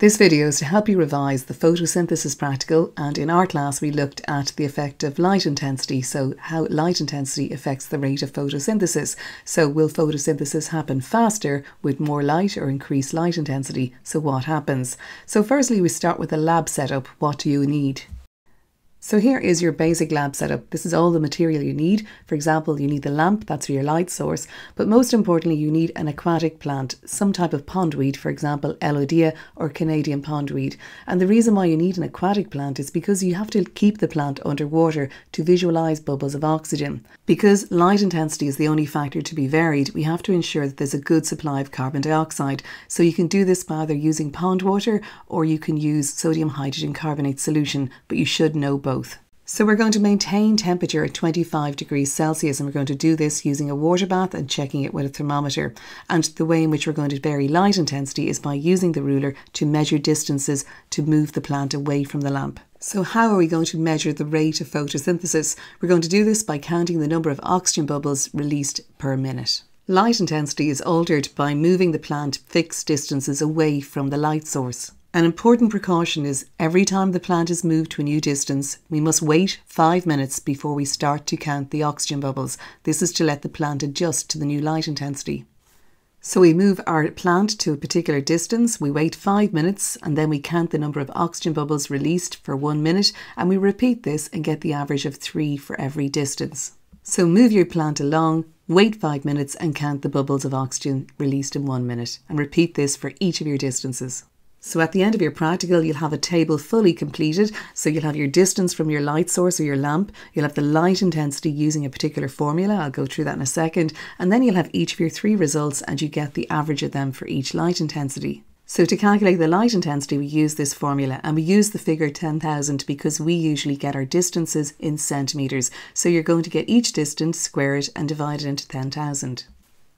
This video is to help you revise the photosynthesis practical, and in our class we looked at the effect of light intensity, so how light intensity affects the rate of photosynthesis. So will photosynthesis happen faster with more light or increased light intensity? So what happens? So firstly we start with a lab setup. What do you need? So here is your basic lab setup. This is all the material you need. For example, you need the lamp, that's your light source, but most importantly you need an aquatic plant, some type of pondweed, for example Elodea or Canadian pondweed. And the reason why you need an aquatic plant is because you have to keep the plant underwater to visualize bubbles of oxygen. Because light intensity is the only factor to be varied, we have to ensure that there's a good supply of carbon dioxide. So you can do this by either using pond water or you can use sodium hydrogen carbonate solution, but you should know both. So we're going to maintain temperature at 25 degrees Celsius, and we're going to do this using a water bath and checking it with a thermometer. And the way in which we're going to vary light intensity is by using the ruler to measure distances to move the plant away from the lamp. So how are we going to measure the rate of photosynthesis? We're going to do this by counting the number of oxygen bubbles released per minute. Light intensity is altered by moving the plant fixed distances away from the light source. An important precaution is every time the plant is moved to a new distance, we must wait 5 minutes before we start to count the oxygen bubbles. This is to let the plant adjust to the new light intensity. So we move our plant to a particular distance, we wait 5 minutes, and then we count the number of oxygen bubbles released for 1 minute, and we repeat this and get the average of 3 for every distance. So move your plant along, wait 5 minutes and count the bubbles of oxygen released in 1 minute, and repeat this for each of your distances. So at the end of your practical, you'll have a table fully completed. So you'll have your distance from your light source or your lamp. You'll have the light intensity using a particular formula. I'll go through that in a second. And then you'll have each of your 3 results and you get the average of them for each light intensity. So to calculate the light intensity, we use this formula, and we use the figure 10,000 because we usually get our distances in centimetres. So you're going to get each distance, square it and divide it into 10,000.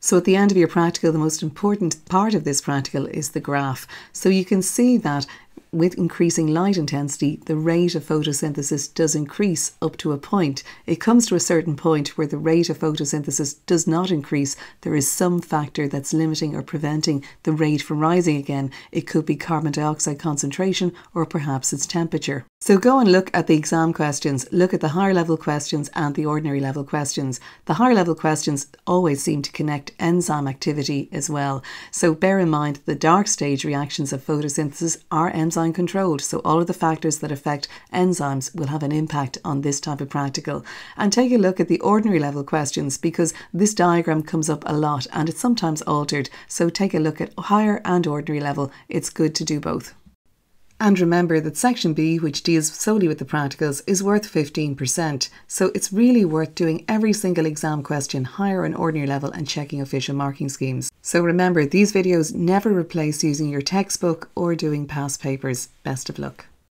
So at the end of your practical, the most important part of this practical is the graph. So you can see that with increasing light intensity, the rate of photosynthesis does increase up to a point. It comes to a certain point where the rate of photosynthesis does not increase. There is some factor that's limiting or preventing the rate from rising again. It could be carbon dioxide concentration or perhaps its temperature. So go and look at the exam questions, look at the higher level questions and the ordinary level questions. The higher level questions always seem to connect enzyme activity as well. So bear in mind the dark stage reactions of photosynthesis are enzyme controlled. So all of the factors that affect enzymes will have an impact on this type of practical. And take a look at the ordinary level questions because this diagram comes up a lot and it's sometimes altered. So take a look at higher and ordinary level. It's good to do both. And remember that section B, which deals solely with the practicals, is worth 15%. So it's really worth doing every single exam question, higher and ordinary level, and checking official marking schemes. So remember, these videos never replace using your textbook or doing past papers. Best of luck.